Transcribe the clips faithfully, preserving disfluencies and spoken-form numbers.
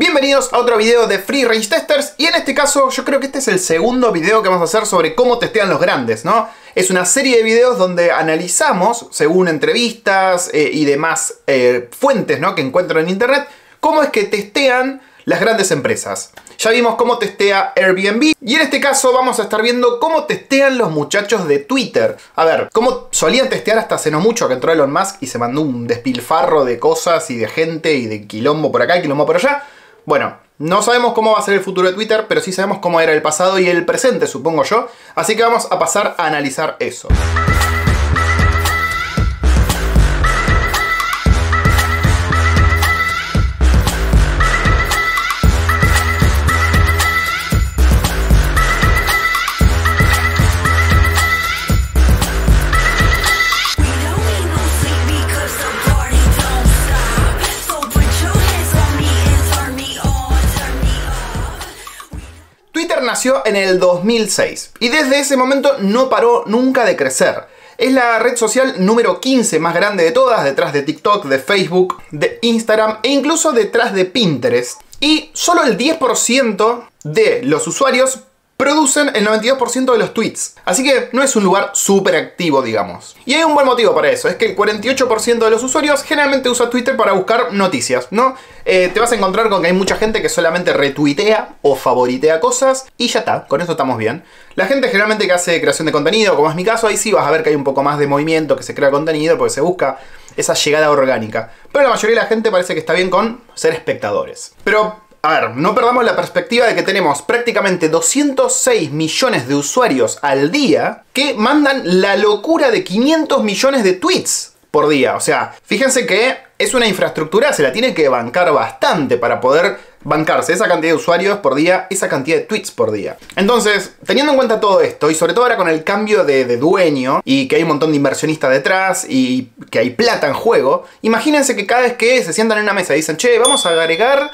Bienvenidos a otro video de Free Range Testers, y en este caso yo creo que este es el segundo video que vamos a hacer sobre cómo testean los grandes, ¿no? Es una serie de videos donde analizamos, según entrevistas eh, y demás eh, fuentes, ¿no?, que encuentro en internet, cómo es que testean las grandes empresas. Ya vimos cómo testea Airbnb, y en este caso vamos a estar viendo cómo testean los muchachos de Twitter. A ver, cómo solían testear hasta hace no mucho, que entró Elon Musk y se mandó un despilfarro de cosas y de gente y de quilombo por acá y quilombo por allá. Bueno, no sabemos cómo va a ser el futuro de Twitter, pero sí sabemos cómo era el pasado y el presente, supongo yo. Así que vamos a pasar a analizar eso. Nació en el dos mil seis y desde ese momento no paró nunca de crecer. Es la red social número quince más grande de todas, detrás de TikTok, de Facebook, de Instagram e incluso detrás de Pinterest. Y solo el diez por ciento de los usuarios producen el noventa y dos por ciento de los tweets. Así que no es un lugar súper activo, digamos. Y hay un buen motivo para eso, es que el cuarenta y ocho por ciento de los usuarios generalmente usa Twitter para buscar noticias, ¿no? Eh, te vas a encontrar con que hay mucha gente que solamente retuitea o favoritea cosas y ya está, con eso estamos bien. La gente generalmente que hace creación de contenido, como es mi caso, ahí sí vas a ver que hay un poco más de movimiento, que se crea contenido porque se busca esa llegada orgánica. Pero la mayoría de la gente parece que está bien con ser espectadores. Pero a ver, no perdamos la perspectiva de que tenemos prácticamente doscientos seis millones de usuarios al día que mandan la locura de quinientos millones de tweets por día. O sea, fíjense que es una infraestructura, se la tiene que bancar bastante para poder bancarse esa cantidad de usuarios por día, esa cantidad de tweets por día. Entonces, teniendo en cuenta todo esto, y sobre todo ahora con el cambio de, de dueño, y que hay un montón de inversionistas detrás, y que hay plata en juego, imagínense que cada vez que se sientan en una mesa y dicen, che, vamos a agregar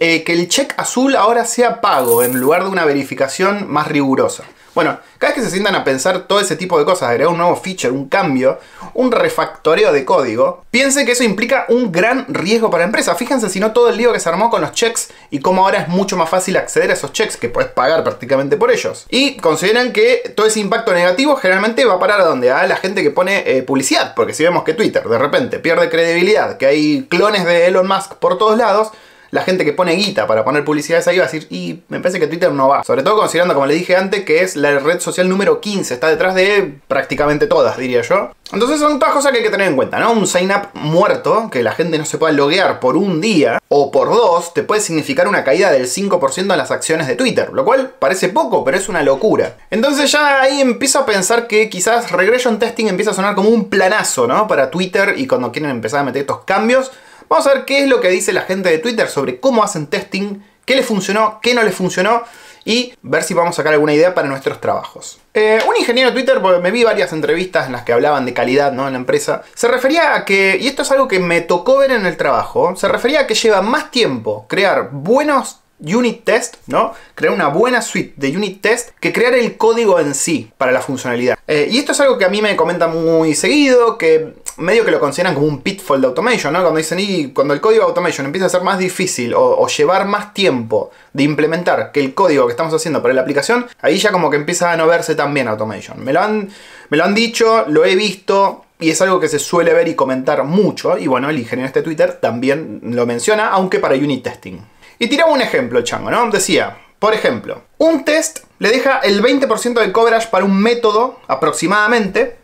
Eh, que el check azul ahora sea pago en lugar de una verificación más rigurosa. Bueno, cada vez que se sientan a pensar todo ese tipo de cosas, agregar un nuevo feature, un cambio, un refactoreo de código, piensen que eso implica un gran riesgo para la empresa. Fíjense si no todo el lío que se armó con los checks y cómo ahora es mucho más fácil acceder a esos checks, que puedes pagar prácticamente por ellos. Y consideran que todo ese impacto negativo generalmente va a parar a donde a la gente que pone eh, publicidad, porque si vemos que Twitter de repente pierde credibilidad, que hay clones de Elon Musk por todos lados, la gente que pone guita para poner publicidades ahí va a decir, y me parece que Twitter no va. Sobre todo considerando, como le dije antes, que es la red social número quince. Está detrás de prácticamente todas, diría yo. Entonces son todas cosas que hay que tener en cuenta, ¿no? Un sign up muerto, que la gente no se pueda loguear por un día o por dos, te puede significar una caída del cinco por ciento en las acciones de Twitter. Lo cual parece poco, pero es una locura. Entonces ya ahí empiezo a pensar que quizás regression testing empieza a sonar como un planazo, ¿no?, para Twitter, y cuando quieren empezar a meter estos cambios. Vamos a ver qué es lo que dice la gente de Twitter sobre cómo hacen testing, qué les funcionó, qué no les funcionó, y ver si vamos a sacar alguna idea para nuestros trabajos. Eh, un ingeniero de Twitter, porque me vi varias entrevistas en las que hablaban de calidad, ¿no?, en la empresa, se refería a que, y esto es algo que me tocó ver en el trabajo, se refería a que lleva más tiempo crear buenos unit test, ¿no?, crear una buena suite de unit test, que crear el código en sí para la funcionalidad. Eh, y esto es algo que a mí me comentan muy seguido, que medio que lo consideran como un pitfall de automation, ¿no? Cuando dicen, y cuando el código de automation empieza a ser más difícil o, o llevar más tiempo de implementar que el código que estamos haciendo para la aplicación, ahí ya como que empieza a no verse tan bien automation. Me lo han, me lo han dicho, lo he visto, y es algo que se suele ver y comentar mucho. Y bueno, el ingeniero este de Twitter también lo menciona, aunque para unit testing. Y tiraba un ejemplo el chango, ¿no? Decía, por ejemplo, un test le deja el veinte por ciento de coverage para un método aproximadamente,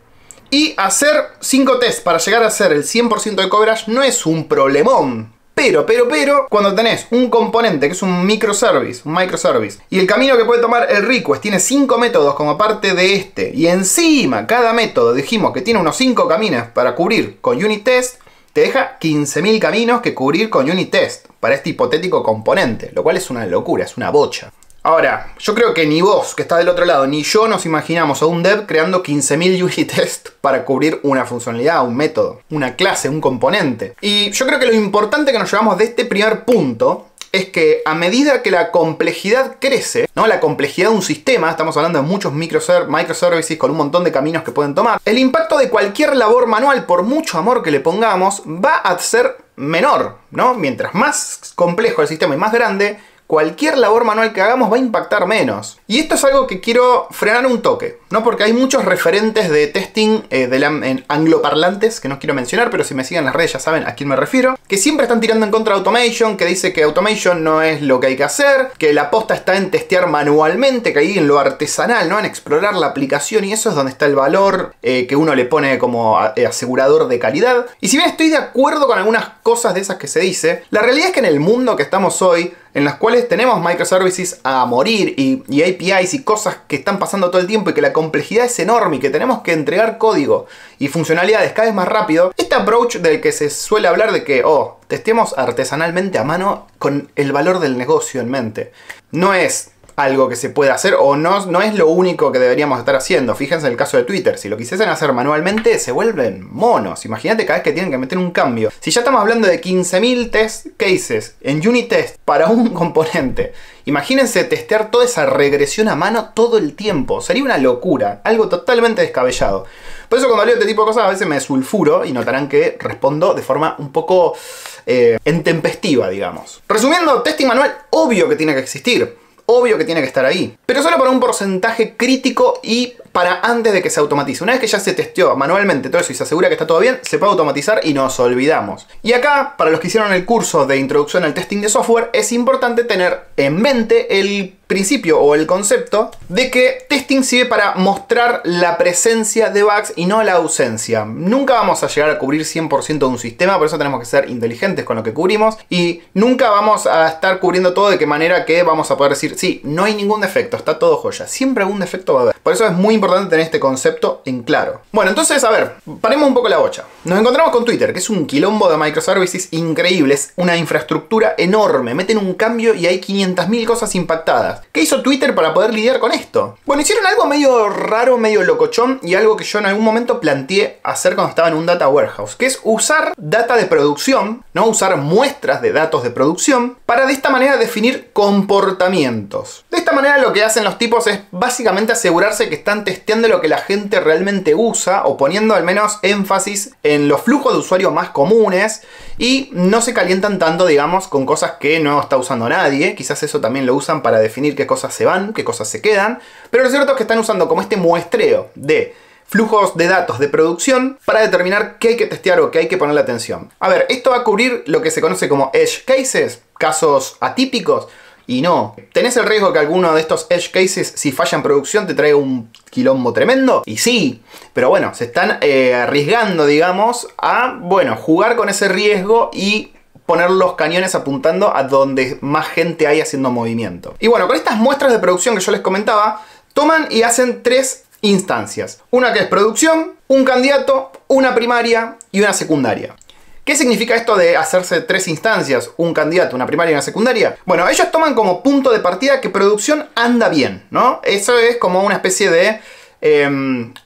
y hacer cinco tests para llegar a hacer el cien por ciento de coverage no es un problemón. Pero, pero, pero, cuando tenés un componente que es un microservice, un microservice, y el camino que puede tomar el request tiene cinco métodos como parte de este, y encima cada método dijimos que tiene unos cinco caminos para cubrir con unit test, te deja quince mil caminos que cubrir con unit test para este hipotético componente, lo cual es una locura, es una bocha. Ahora, yo creo que ni vos, que estás del otro lado, ni yo nos imaginamos a un dev creando quince mil unit test para cubrir una funcionalidad, un método, una clase, un componente. Y yo creo que lo importante que nos llevamos de este primer punto es que a medida que la complejidad crece, ¿no?, la complejidad de un sistema, estamos hablando de muchos microserv- microservices con un montón de caminos que pueden tomar, el impacto de cualquier labor manual, por mucho amor que le pongamos, va a ser menor, ¿no? Mientras más complejo el sistema y más grande, cualquier labor manual que hagamos va a impactar menos. Y esto es algo que quiero frenar un toque, ¿no? Porque hay muchos referentes de testing eh, de la, en angloparlantes, que no quiero mencionar, pero si me siguen las redes ya saben a quién me refiero, que siempre están tirando en contra de automation, que dice que automation no es lo que hay que hacer, que la posta está en testear manualmente, que ahí en lo artesanal, ¿no? En explorar la aplicación, y eso es donde está el valor eh, que uno le pone como asegurador de calidad. Y si bien estoy de acuerdo con algunas cosas de esas que se dice, la realidad es que en el mundo que estamos hoy, en las cuales tenemos microservices a morir y, y A P Is y cosas que están pasando todo el tiempo y que la complejidad es enorme y que tenemos que entregar código y funcionalidades cada vez más rápido, este approach del que se suele hablar de que, oh, testemos artesanalmente a mano con el valor del negocio en mente, no es algo que se pueda hacer o no, no es lo único que deberíamos estar haciendo. Fíjense en el caso de Twitter, si lo quisiesen hacer manualmente se vuelven monos. Imagínate cada vez que tienen que meter un cambio. Si ya estamos hablando de quince mil test cases en unit test para un componente, imagínense testear toda esa regresión a mano todo el tiempo. Sería una locura, algo totalmente descabellado. Por eso cuando leo este tipo de cosas a veces me sulfuro y notarán que respondo de forma un poco eh, intempestiva, digamos. Resumiendo, testing manual obvio que tiene que existir. Obvio que tiene que estar ahí, pero solo para un porcentaje crítico y para antes de que se automatice. Una vez que ya se testeó manualmente todo eso y se asegura que está todo bien, se puede automatizar y nos olvidamos. Y acá, para los que hicieron el curso de introducción al testing de software, es importante tener en mente el principio o el concepto de que testing sirve para mostrar la presencia de bugs y no la ausencia. Nunca vamos a llegar a cubrir cien por ciento de un sistema, por eso tenemos que ser inteligentes con lo que cubrimos, y nunca vamos a estar cubriendo todo de qué manera que vamos a poder decir, sí, no hay ningún defecto, está todo joya. Siempre algún defecto va a haber. Por eso es muy importante tener este concepto en claro. Bueno, entonces, a ver, paremos un poco la bocha. Nos encontramos con Twitter, que es un quilombo de microservices increíbles, una infraestructura enorme. Meten un cambio y hay quinientas mil cosas impactadas. ¿Qué hizo Twitter para poder lidiar con esto? Bueno, hicieron algo medio raro, medio locochón, y algo que yo en algún momento planteé hacer cuando estaba en un data warehouse, que es usar data de producción, ¿no? Usar muestras de datos de producción para de esta manera definir comportamientos. De esta manera lo que hacen los tipos es básicamente asegurarse que están testeando lo que la gente realmente usa, o poniendo al menos énfasis en los flujos de usuario más comunes, y no se calientan tanto, digamos, con cosas que no está usando nadie. Quizás eso también lo usan para definir qué cosas se van, qué cosas se quedan, pero lo cierto es que están usando como este muestreo de flujos de datos de producción para determinar qué hay que testear o qué hay que ponerle atención. A ver, esto va a cubrir lo que se conoce como edge cases, casos atípicos, y no. ¿Tenés el riesgo que alguno de estos edge cases, si falla en producción, te traiga un quilombo tremendo? Y sí, pero bueno, se están eh, arriesgando, digamos, a, bueno, jugar con ese riesgo y poner los cañones apuntando a donde más gente hay haciendo movimiento. Y bueno, con estas muestras de producción que yo les comentaba, toman y hacen tres instancias. Una que es producción, un candidato, una primaria y una secundaria. ¿Qué significa esto de hacerse tres instancias? Un candidato, una primaria y una secundaria. Bueno, ellos toman como punto de partida que producción anda bien, ¿no? Eso es como una especie de Eh,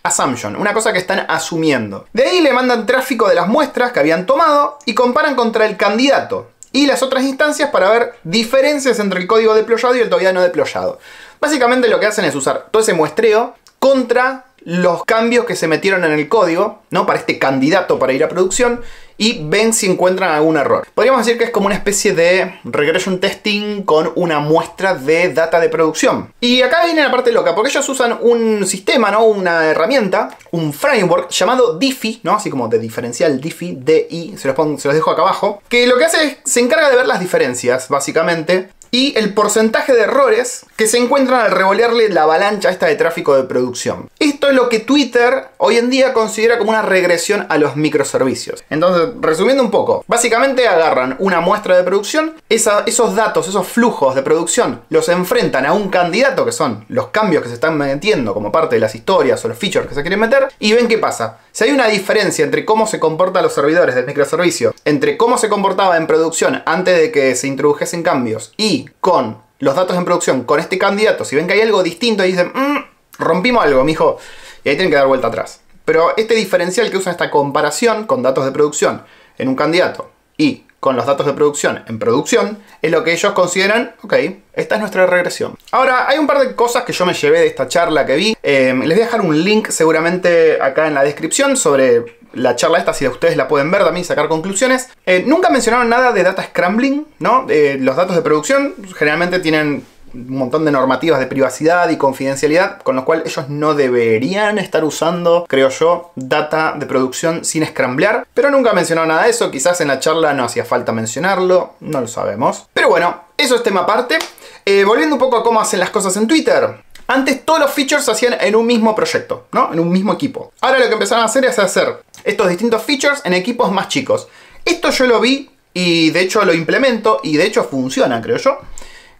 assumption, una cosa que están asumiendo. De ahí le mandan tráfico de las muestras que habían tomado y comparan contra el candidato y las otras instancias para ver diferencias entre el código deployado y el todavía no deployado. Básicamente lo que hacen es usar todo ese muestreo contra los cambios que se metieron en el código, ¿no? Para este candidato para ir a producción, y ven si encuentran algún error. Podríamos decir que es como una especie de regression testing con una muestra de data de producción. Y acá viene la parte loca, porque ellos usan un sistema, ¿no? Una herramienta, un framework llamado Diffy, ¿no? Así como de diferencial, Diffy, D I, se los pongo, se los dejo acá abajo, que lo que hace es, se encarga de ver las diferencias, básicamente, y el porcentaje de errores que se encuentran al revolearle la avalancha esta de tráfico de producción. Esto es lo que Twitter hoy en día considera como una regresión a los microservicios. Entonces, resumiendo un poco, básicamente agarran una muestra de producción, esa, esos datos, esos flujos de producción, los enfrentan a un candidato, que son los cambios que se están metiendo como parte de las historias o los features que se quieren meter, y ven qué pasa. Si hay una diferencia entre cómo se comportan los servidores del microservicio, entre cómo se comportaba en producción antes de que se introdujesen cambios, y con los datos en producción, con este candidato, si ven que hay algo distinto y dicen, mmm, rompimos algo, mijo, y ahí tienen que dar vuelta atrás. Pero este diferencial que usan, esta comparación con datos de producción en un candidato y con los datos de producción en producción, es lo que ellos consideran, ok, esta es nuestra regresión. Ahora, hay un par de cosas que yo me llevé de esta charla que vi. Eh, les voy a dejar un link seguramente acá en la descripción sobre la charla esta, si ustedes la pueden ver también y sacar conclusiones. Eh, nunca mencionaron nada de data scrambling, ¿no? Eh, los datos de producción generalmente tienen un montón de normativas de privacidad y confidencialidad, con lo cual ellos no deberían estar usando, creo yo, data de producción sin scramblear. Pero nunca mencionaron nada de eso, quizás en la charla no hacía falta mencionarlo, no lo sabemos. Pero bueno, eso es tema aparte. Eh, volviendo un poco a cómo hacen las cosas en Twitter. Antes todos los features se hacían en un mismo proyecto, ¿no? En un mismo equipo. Ahora lo que empezaron a hacer es hacer estos distintos features en equipos más chicos. Esto yo lo vi y de hecho lo implemento y de hecho funciona, creo yo.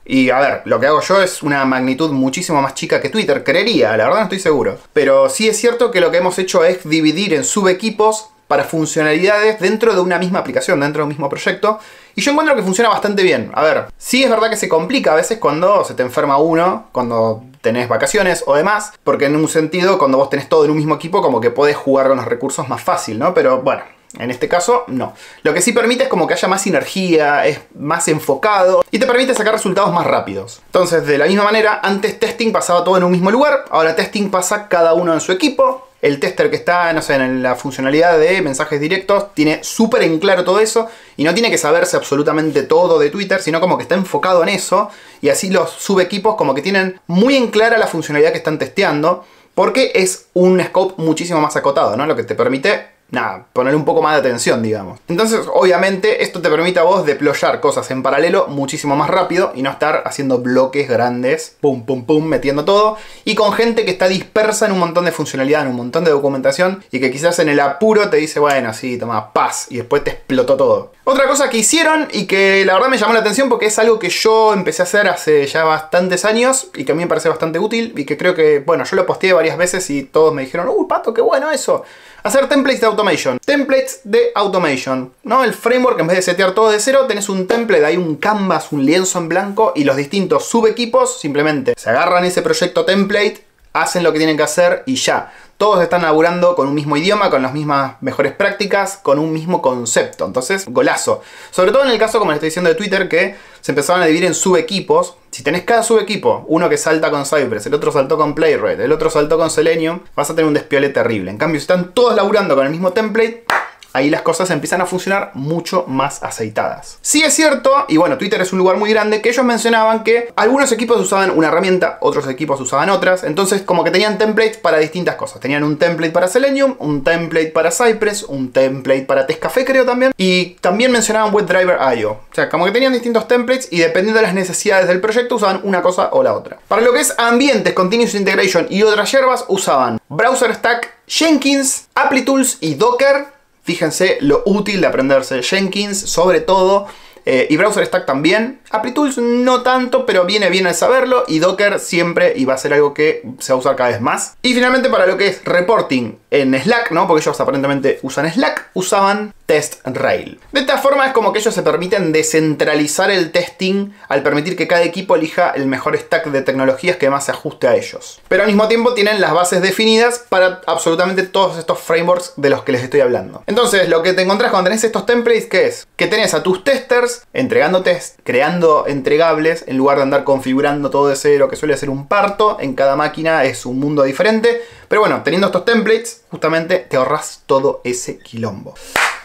Y a ver, lo que hago yo es una magnitud muchísimo más chica que Twitter, creería, la verdad no estoy seguro. Pero sí es cierto que lo que hemos hecho es dividir en subequipos para funcionalidades dentro de una misma aplicación, dentro de un mismo proyecto. Y yo encuentro que funciona bastante bien. A ver, sí es verdad que se complica a veces cuando se te enferma uno, cuando tenés vacaciones o demás, porque en un sentido, cuando vos tenés todo en un mismo equipo, como que podés jugar con los recursos más fácil, ¿no? Pero bueno, en este caso, no. Lo que sí permite es como que haya más sinergia, es más enfocado y te permite sacar resultados más rápidos. Entonces, de la misma manera, antes testing pasaba todo en un mismo lugar, ahora testing pasa cada uno en su equipo. El tester que está, no sé, en la funcionalidad de mensajes directos tiene súper en claro todo eso y no tiene que saberse absolutamente todo de Twitter, sino como que está enfocado en eso y así los subequipos como que tienen muy en clara la funcionalidad que están testeando porque es un scope muchísimo más acotado, ¿no? Lo que te permite, nada, poner un poco más de atención, digamos. Entonces, obviamente, esto te permite a vos deployar cosas en paralelo muchísimo más rápido y no estar haciendo bloques grandes, pum, pum, pum, metiendo todo, y con gente que está dispersa en un montón de funcionalidad, en un montón de documentación, y que quizás en el apuro te dice, bueno, sí, toma, paz, y después te explotó todo. Otra cosa que hicieron y que la verdad me llamó la atención porque es algo que yo empecé a hacer hace ya bastantes años y que a mí me parece bastante útil y que creo que, bueno, yo lo posteé varias veces y todos me dijeron, uy, Pato, qué bueno eso. Hacer templates de automation. Templates de automation, ¿no? El framework, en vez de setear todo de cero, tenés un template, hay un canvas, un lienzo en blanco y los distintos subequipos simplemente se agarran ese proyecto template, hacen lo que tienen que hacer y ya. Todos están laburando con un mismo idioma, con las mismas mejores prácticas, con un mismo concepto. Entonces, golazo. Sobre todo en el caso, como les estoy diciendo, de Twitter, que se empezaron a dividir en subequipos. Si tenés cada subequipo, uno que salta con Cypress, el otro saltó con Playwright, el otro saltó con Selenium, vas a tener un despiole terrible. En cambio, si están todos laburando con el mismo template, ahí las cosas empiezan a funcionar mucho más aceitadas. Sí es cierto, y bueno, Twitter es un lugar muy grande, que ellos mencionaban que algunos equipos usaban una herramienta, otros equipos usaban otras, entonces como que tenían templates para distintas cosas. Tenían un template para Selenium, un template para Cypress, un template para TestCafe creo también, y también mencionaban WebDriver punto i o. O sea, como que tenían distintos templates y dependiendo de las necesidades del proyecto usaban una cosa o la otra. Para lo que es ambientes, Continuous Integration y otras hierbas usaban BrowserStack, Jenkins, Applitools y Docker. Fíjense lo útil de aprenderse Jenkins, sobre todo, eh, y BrowserStack también. Applitools no tanto, pero viene bien al saberlo, y Docker siempre, y va a ser algo que se va a usar cada vez más. Y finalmente para lo que es reporting en Slack, ¿no? Porque ellos aparentemente usan Slack, usaban Test Rail. De esta forma es como que ellos se permiten descentralizar el testing al permitir que cada equipo elija el mejor stack de tecnologías que más se ajuste a ellos. Pero al mismo tiempo tienen las bases definidas para absolutamente todos estos frameworks de los que les estoy hablando. Entonces, lo que te encontrás cuando tenés estos templates, ¿qué es? Que tenés a tus testers entregando test, creando entregables, en lugar de andar configurando todo de cero, que suele ser un parto, en cada máquina es un mundo diferente. Pero bueno, teniendo estos templates, justamente te ahorras todo ese quilombo.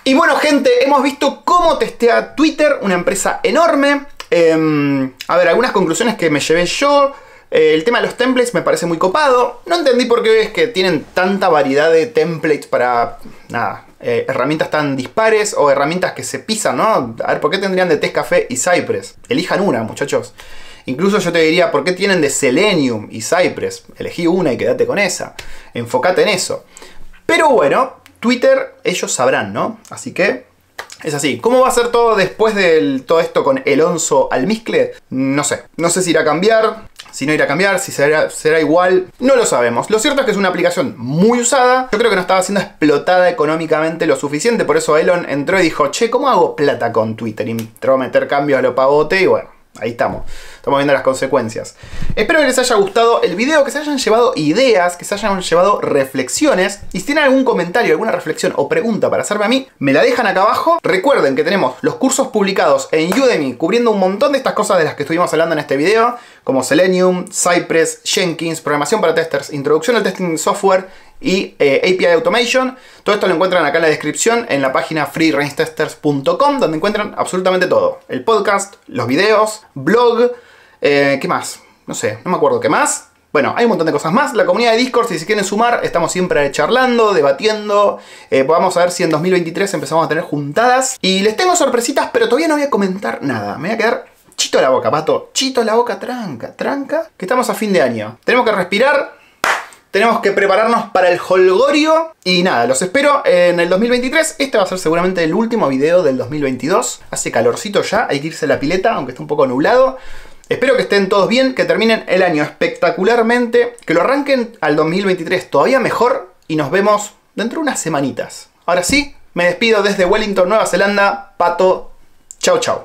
Y bueno, gente, hemos visto cómo testea Twitter, una empresa enorme. Eh, a ver, algunas conclusiones que me llevé yo. Eh, el tema de los templates me parece muy copado. No entendí por qué es que tienen tanta variedad de templates para, nada, eh, herramientas tan dispares o herramientas que se pisan, ¿no? A ver, ¿por qué tendrían de TestCafe y Cypress? Elijan una, muchachos. Incluso yo te diría, ¿por qué tienen de Selenium y Cypress? Elegí una y quédate con esa. Enfócate en eso. Pero bueno, Twitter, ellos sabrán, ¿no? Así que es así. ¿Cómo va a ser todo después de todo esto con Elonso Almizcle? No sé. No sé si irá a cambiar, si no irá a cambiar, si será, será igual. No lo sabemos. Lo cierto es que es una aplicación muy usada. Yo creo que no estaba siendo explotada económicamente lo suficiente. Por eso Elon entró y dijo, che, ¿cómo hago plata con Twitter? Y entró a meter cambios a lo pavote y bueno. Ahí estamos, estamos viendo las consecuencias. Espero que les haya gustado el video, que se hayan llevado ideas, que se hayan llevado reflexiones. Y si tienen algún comentario, alguna reflexión o pregunta para hacerme a mí, me la dejan acá abajo. Recuerden que tenemos los cursos publicados en Udemy, cubriendo un montón de estas cosas de las que estuvimos hablando en este video, como Selenium, Cypress, Jenkins, programación para testers, introducción al testing software y eh, A P I Automation. Todo esto lo encuentran acá en la descripción, en la página free range testers punto com, donde encuentran absolutamente todo. El podcast, los videos, blog, eh, ¿qué más? No sé, no me acuerdo qué más. Bueno, hay un montón de cosas más. La comunidad de Discord, si se quieren sumar, estamos siempre charlando, debatiendo. Eh, vamos a ver si en dos mil veintitrés empezamos a tener juntadas. Y les tengo sorpresitas, pero todavía no voy a comentar nada. Me voy a quedar chito la boca, pato. Chito la boca, tranca, tranca. Que estamos a fin de año. Tenemos que respirar. Tenemos que prepararnos para el holgorio. Y nada, los espero en el dos mil veintitrés. Este va a ser seguramente el último video del dos mil veintidós. Hace calorcito ya, hay que irse a la pileta, aunque está un poco nublado. Espero que estén todos bien, que terminen el año espectacularmente, que lo arranquen al dos mil veintitrés todavía mejor y nos vemos dentro de unas semanitas. Ahora sí, me despido desde Wellington, Nueva Zelanda. Pato, chau chau.